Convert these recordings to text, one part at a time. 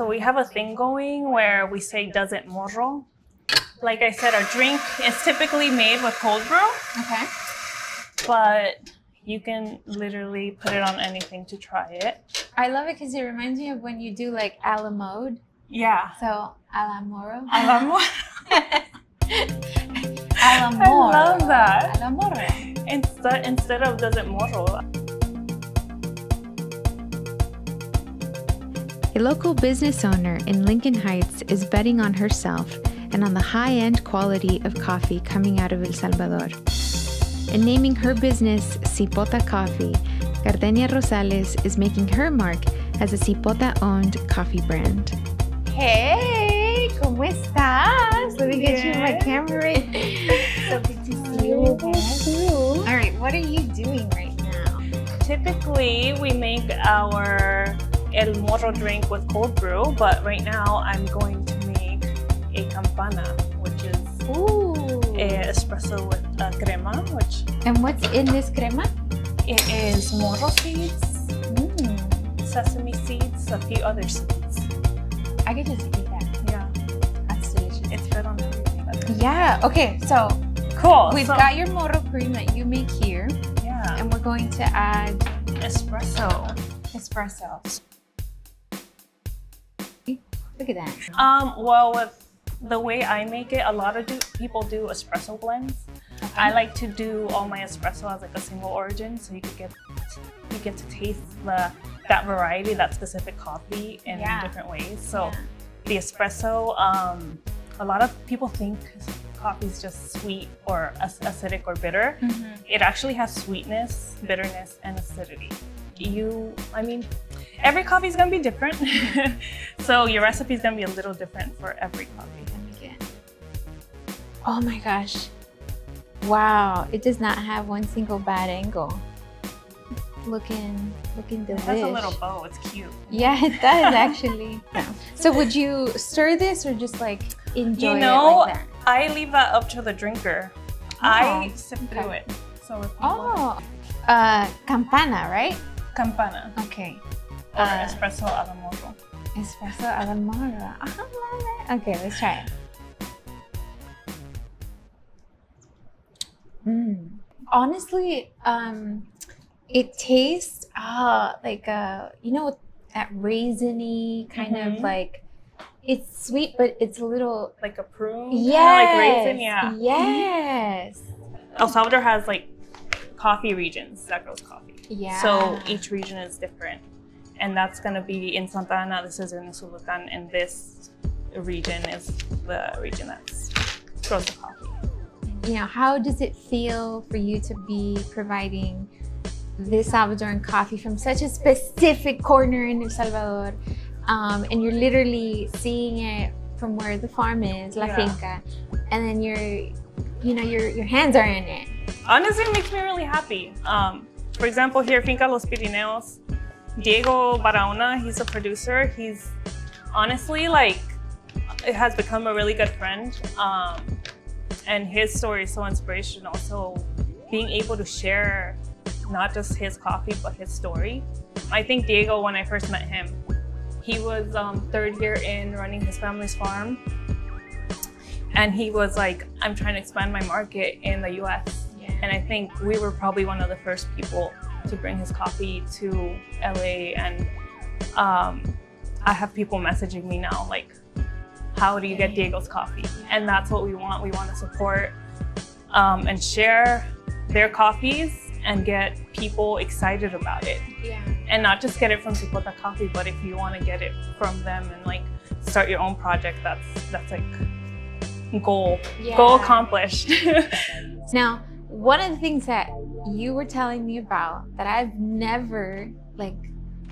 So we have a thing going where we say, does it morro? Like I said, our drink is typically made with cold brew. Okay. But you can literally put it on anything to try it. I love it because it reminds me of when you do like a la mode. Yeah. So a la moro. A la moro. A la moro. I love that. A la moro. Instead of does it morro. A local business owner in Lincoln Heights is betting on herself and on the high-end quality of coffee coming out of El Salvador. In naming her business Cipota Coffee, Gardenia Rosales is making her mark as a Cipota-owned coffee brand. Hey, ¿cómo estás? Let me get you in my camera. So good to see you again. All right, what are you doing right now? Typically, we make our El Moro drink with cold brew, but right now I'm going to make a campana, which is espresso with crema. And what's in this crema? It is moro seeds, sesame seeds, a few other seeds. I could just eat that. Yeah. That's delicious. It's good on everything. Yeah. Okay, so cool. We've got your moro cream that you make here. Yeah. And we're going to add espresso. Look at that. Well, with the way I make it, a lot of people do espresso blends. Okay. I like to do all my espresso as like a single origin, so you get to taste that variety, that specific coffee in different ways. So the espresso, a lot of people think coffee is just sweet or acidic or bitter. It actually has sweetness, bitterness, and acidity. I mean, every coffee is going to be different. So your recipe is going to be a little different for every coffee. Let me get... Oh my gosh. Wow. It does not have one single bad angle. Looking delicious. It has a little bow. It's cute. Yeah, it does actually. So would you stir this or just like enjoy it like that? I leave that up to the drinker. Oh, I sip through it. So if campana, right? Campana. Okay. Or espresso a la moro. Espresso a la moro. I love it. Okay, let's try it. Honestly, it tastes like that raisiny kind of like. It's sweet, but it's a little like a prune. Yes. Like raisin. Yeah. Yes. El Salvador has like coffee regions that grows coffee. Yeah. So each region is different. And that's going to be in Santa Ana, this is in Sultan, and this region is the region that grows the coffee. You know, how does it feel for you to be providing this Salvadoran coffee from such a specific corner in El Salvador? And you're literally seeing it from where the farm is, La Finca, and then your hands are in it. Honestly, it makes me really happy. For example, here, Finca Los Pirineos, Diego Baraona, he's a producer. He's honestly it has become a really good friend. And his story is so inspirational. So being able to share not just his coffee, but his story. I think Diego, when I first met him, he was third year in running his family's farm. And he was like, I'm trying to expand my market in the US. Yeah. And I think we were probably one of the first people to bring his coffee to LA. And I have people messaging me now, like, how do you get Diego's coffee? And that's what we want. We want to support and share their coffees and get people excited about it. Yeah. And not just get it from Cipota Coffee, but if you want to get it from them and like start your own project, that's like goal accomplished. Now, one of the things that you were telling me about that I've never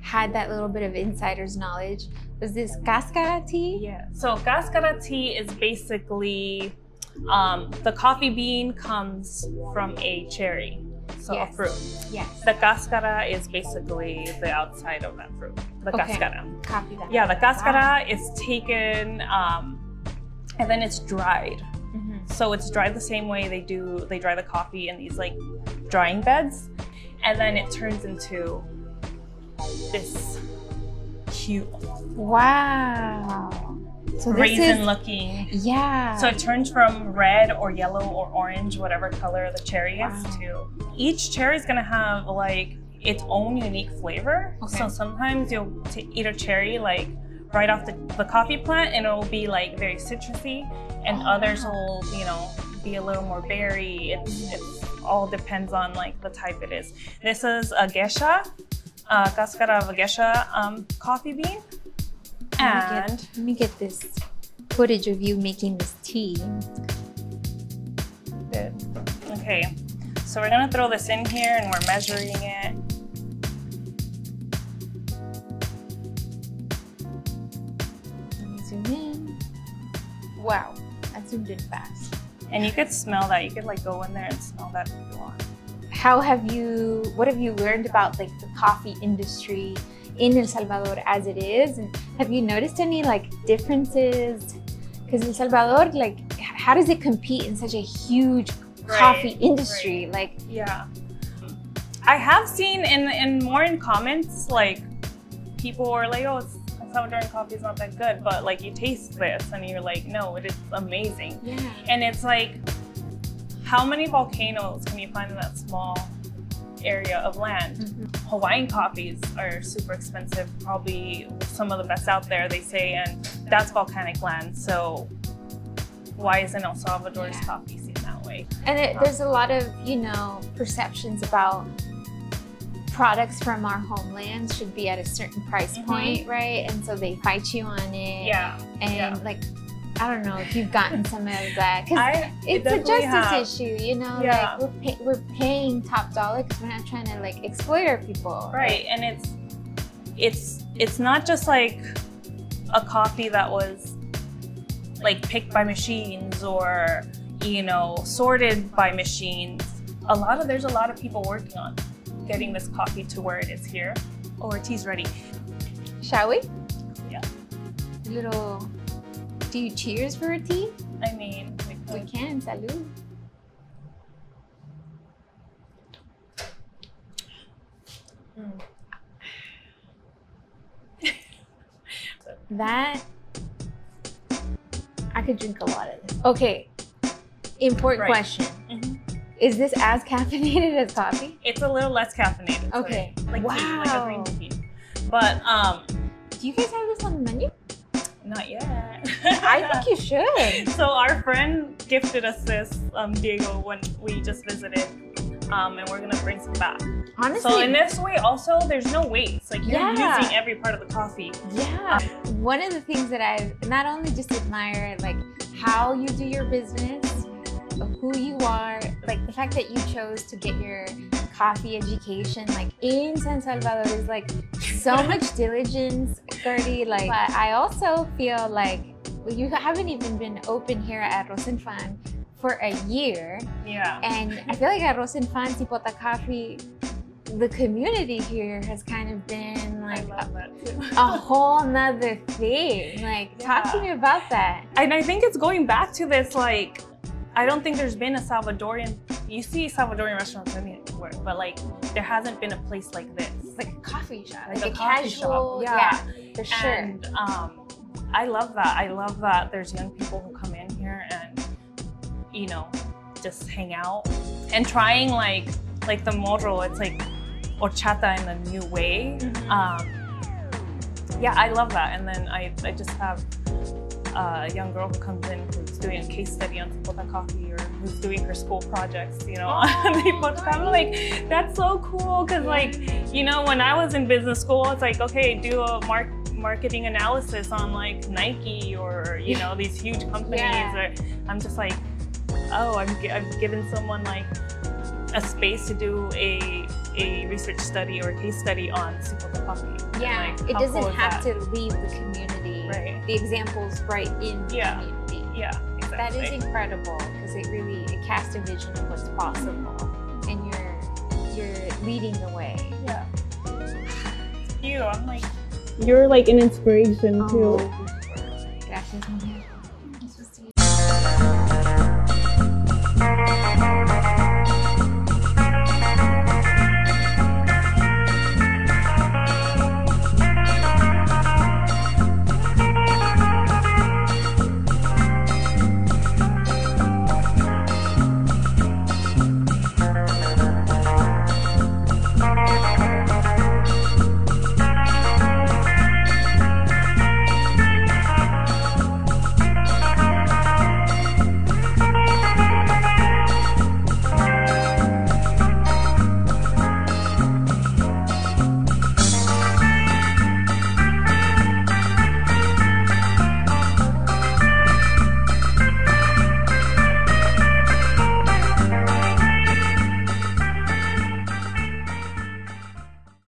had that little bit of insider's knowledge was this cascara tea. Yeah. So cascara tea is basically the coffee bean comes from a cherry. So a fruit. Yes. The cascara is basically the outside of that fruit. The cascara. Copy that. Yeah, the cascara is taken and then it's dried. So it's dried the same way they dry the coffee in these like drying beds, and then it turns into this cute. Wow. So raisin looking. Yeah. So it turns from red or yellow or orange, whatever color the cherry is, to each cherry is going to have like its own unique flavor. Okay. So sometimes you'll eat a cherry like right off the coffee plant and it'll be like very citrusy, and others will, you know, be a little more berry. It's all depends on like the type it is. This is a geisha, cascara of a geisha coffee bean. And let me get this footage of you making this tea. Good. Okay, so we're gonna throw this in here and we're measuring it. Let me zoom in. Wow, I zoomed in fast. And you could smell that. You could like go in there and smell that if you want. How have you, what have you learned about like the coffee industry in El Salvador as it is? And have you noticed any like differences? Because El Salvador, like, how does it compete in such a huge coffee industry? Like, yeah, I have seen in comments like people were like, oh, it's Salvadoran coffee is not that good, but like you taste this and you're like, no, it is amazing. Yeah. And it's like, how many volcanoes can you find in that small area of land? Mm-hmm. Hawaiian coffees are super expensive, probably some of the best out there, they say, and that's volcanic land. So why isn't El Salvador's coffee seen that way? And there's a lot of, you know, perceptions about products from our homeland should be at a certain price point, right? And so they fight you on it. Yeah. And like, I don't know if you've gotten some of that, because it's a justice issue, you know, like we're paying top dollar because we're not trying to like exploit our people. Right, and it's not just like a coffee that was like picked by machines or, you know, sorted by machines. There's a lot of people working on getting this coffee to where it is here. Oh, our tea's ready. Shall we? Yeah. A little. Do you cheers for a tea? I mean, we can. Salud. Mm. That, I could drink a lot of this. Okay, important question. Mm-hmm. Is this as caffeinated as coffee? It's a little less caffeinated. Okay. Like tea, like a green tea. But, do you guys have this on the menu? Not yet. I think you should. So our friend gifted us this, Diego, when we just visited, and we're gonna bring some back. Honestly. So in this way also, there's no waste. Like you're using every part of the coffee. Yeah. One of the things that I not only just admire, like how you do your business, who you are, like the fact that you chose to get your coffee education like in San Salvador is like so much diligence, Gertie. Like, but I also feel like you haven't even been open here at Rosinfan for a year. Yeah. And I feel like at Rosinfan, Cipota Coffee, the community here has kind of been like a whole nother thing. Like, talk to me about that. And I think it's going back to this, like, I don't think there's been a Salvadorian, you see Salvadorian restaurants anywhere, but like there hasn't been a place like this. It's like a coffee shop, like a casual, yeah, for sure. And I love that. I love that there's young people who come in here and, you know, just hang out and trying like the Moro, it's like horchata in a new way. Mm-hmm. Yeah, I love that. And then I just have a young girl who comes in who's doing a case study on Cipota Coffee or who's doing her school projects, you know, on Cipota. I'm like, that's so cool, because like, you know, when I was in business school, it's like, okay, do a marketing analysis on like Nike or, you know, these huge companies. Or I'm just like, oh, I've given someone like a space to do a research study or a case study on Cipota Coffee. Yeah, like, it doesn't have to leave the community. Right. The examples right in the community. Yeah, exactly. That is incredible, because it really casts a vision of what's possible, and you're leading the way. Yeah. You, I'm like, you're like an inspiration too. Gracias, Maria.